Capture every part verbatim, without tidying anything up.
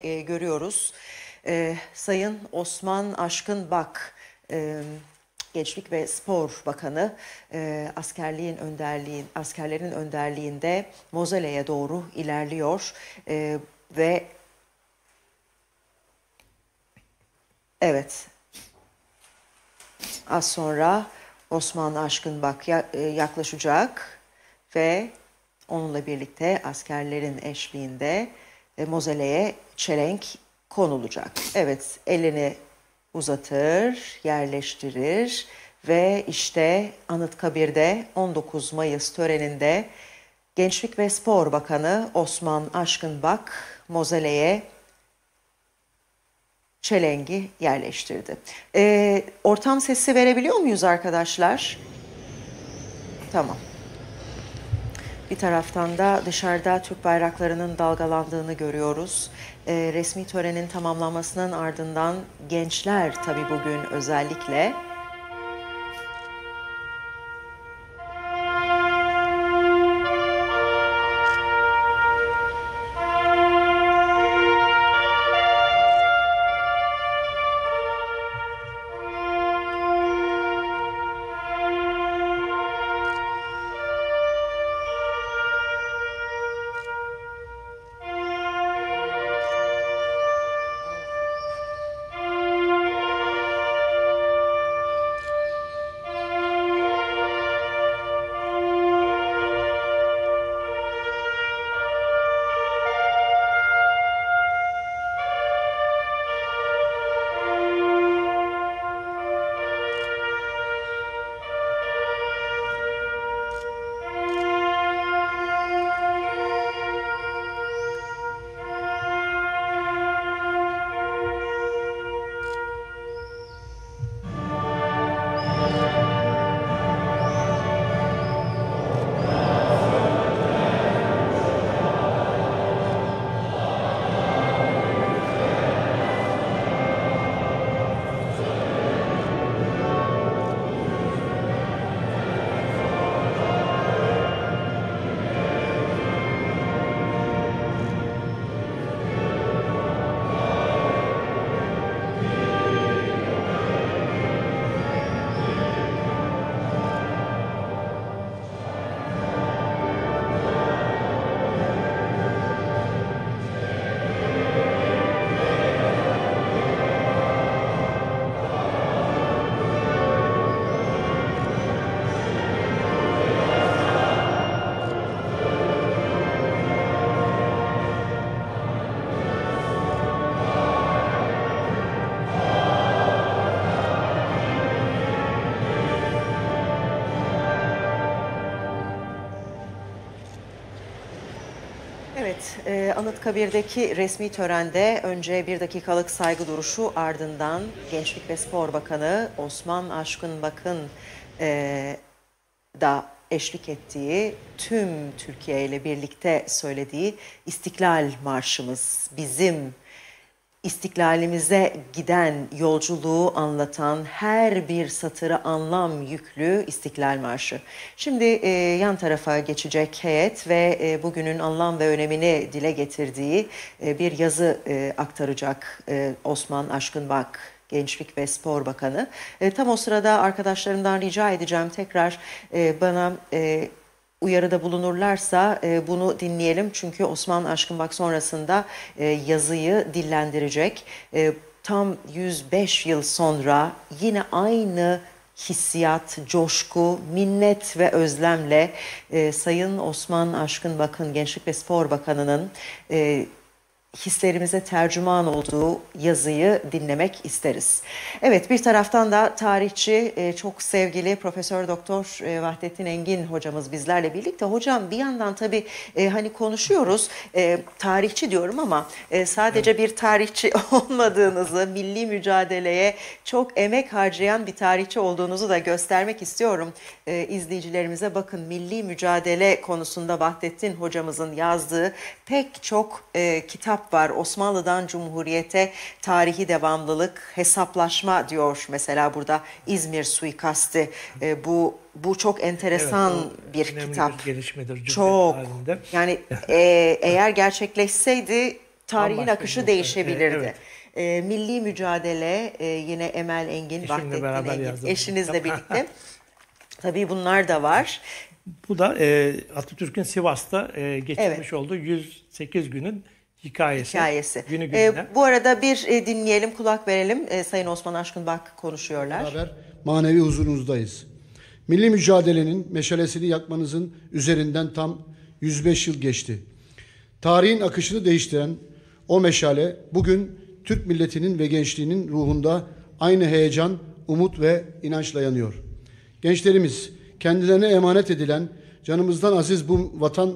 e, görüyoruz. E, Sayın Osman Aşkın Bak, e, Gençlik ve Spor Bakanı, e, askerliğin önderliğin, askerlerin önderliğinde Mozel'e doğru ilerliyor e, ve evet, az sonra Osman Aşkın Bak yaklaşacak ve onunla birlikte askerlerin eşliğinde Mozel'e çelenk konulacak. Evet, elini uzatır, yerleştirir ve işte Anıtkabir'de on dokuz Mayıs töreninde Gençlik ve Spor Bakanı Osman Aşkın Bak Mozel'e çelengi yerleştirdi. E, ortam sesi verebiliyor muyuz arkadaşlar? Tamam. Bir taraftan da dışarıda Türk bayraklarının dalgalandığını görüyoruz. E, resmi törenin tamamlanmasının ardından gençler tabii bugün özellikle Evet, Anıtkabir'deki resmi törende önce bir dakikalık saygı duruşu, ardından Gençlik ve Spor Bakanı Osman Aşkın Bak'ın e, da eşlik ettiği, tüm Türkiye ile birlikte söylediği İstiklal Marşımız, bizim istiklalimize giden yolculuğu anlatan her bir satırı anlam yüklü İstiklal Marşı. Şimdi e, yan tarafa geçecek heyet ve e, bugünün anlam ve önemini dile getirdiği e, bir yazı e, aktaracak e, Osman Aşkın Bak, Gençlik ve Spor Bakanı. E, tam o sırada arkadaşlarımdan rica edeceğim, tekrar e, bana E, uyarıda bulunurlarsa e, bunu dinleyelim. Çünkü Osman Aşkın Bak sonrasında e, yazıyı dillendirecek. E, tam yüz beş yıl sonra yine aynı hissiyat, coşku, minnet ve özlemle e, Sayın Osman Aşkın Bak'ın, Gençlik ve Spor Bakanı'nın e, hislerimize tercüman olduğu yazıyı dinlemek isteriz. Evet, bir taraftan da tarihçi, çok sevgili Profesör Doktor Vahdettin Engin hocamız bizlerle birlikte. Hocam, bir yandan tabii hani konuşuyoruz, tarihçi diyorum ama sadece bir tarihçi olmadığınızı, milli mücadeleye çok emek harcayan bir tarihçi olduğunuzu da göstermek istiyorum. İzleyicilerimize bakın, milli mücadele konusunda Vahdettin hocamızın yazdığı pek çok kitap var. Osmanlı'dan Cumhuriyete tarihi devamlılık, hesaplaşma diyor mesela burada, İzmir suikasti. E, bu bu çok enteresan, evet, bir kitap. Bir gelişmedir çok. Halinde. Yani e, eğer gerçekleşseydi tarihin Anlaştık akışı değişebilirdi. Evet. E, milli mücadele e, yine Emel Engin, Vahdettin Engin, eşinizle birlikte. Tabii bunlar da var. Bu da e, Atatürk'ün Sivas'ta e, geçirmiş evet. olduğu yüz sekiz günün hikayesi. hikayesi. Günü gününe. E, bu arada bir e, dinleyelim, kulak verelim. E, Sayın Osman Aşkın Bak konuşuyorlar. Beraber manevi huzurunuzdayız. Milli mücadelenin meşalesini yakmanızın üzerinden tam yüz beş yıl geçti. Tarihin akışını değiştiren o meşale bugün Türk milletinin ve gençliğinin ruhunda aynı heyecan, umut ve inançla yanıyor. Gençlerimiz kendilerine emanet edilen canımızdan aziz bu vatan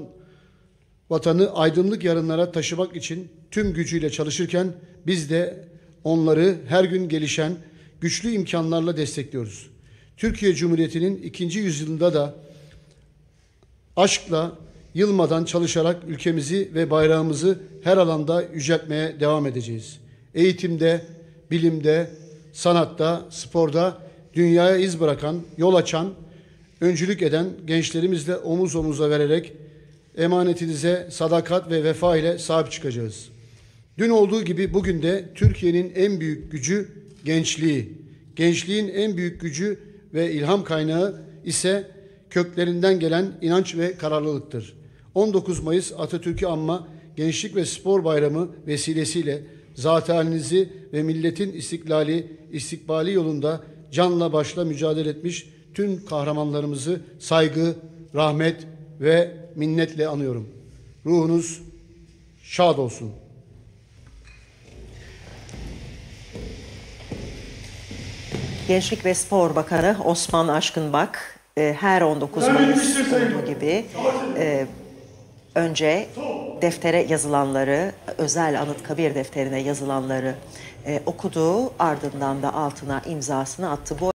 vatanı aydınlık yarınlara taşımak için tüm gücüyle çalışırken biz de onları her gün gelişen güçlü imkanlarla destekliyoruz. Türkiye Cumhuriyeti'nin ikinci yüzyılında da aşkla, yılmadan çalışarak ülkemizi ve bayrağımızı her alanda yüceltmeye devam edeceğiz. Eğitimde, bilimde, sanatta, sporda dünyaya iz bırakan, yol açan, öncülük eden gençlerimizle omuz omuza vererek emanetinize sadakat ve vefa ile sahip çıkacağız. Dün olduğu gibi bugün de Türkiye'nin en büyük gücü gençliği. Gençliğin en büyük gücü ve ilham kaynağı ise köklerinden gelen inanç ve kararlılıktır. on dokuz Mayıs Atatürk'ü anma Gençlik ve Spor Bayramı vesilesiyle zat-ı halinizi ve milletin istiklali, istikbali yolunda canla başla mücadele etmiş tüm kahramanlarımızı saygı, rahmet ve minnetle anıyorum. Ruhunuz şad olsun. Gençlik ve Spor Bakanı Osman Aşkın Bak her on dokuz Mayıs gibi önce deftere yazılanları, özel Anıtkabir defterine yazılanları okudu, ardından da altına imzasını attı. Bu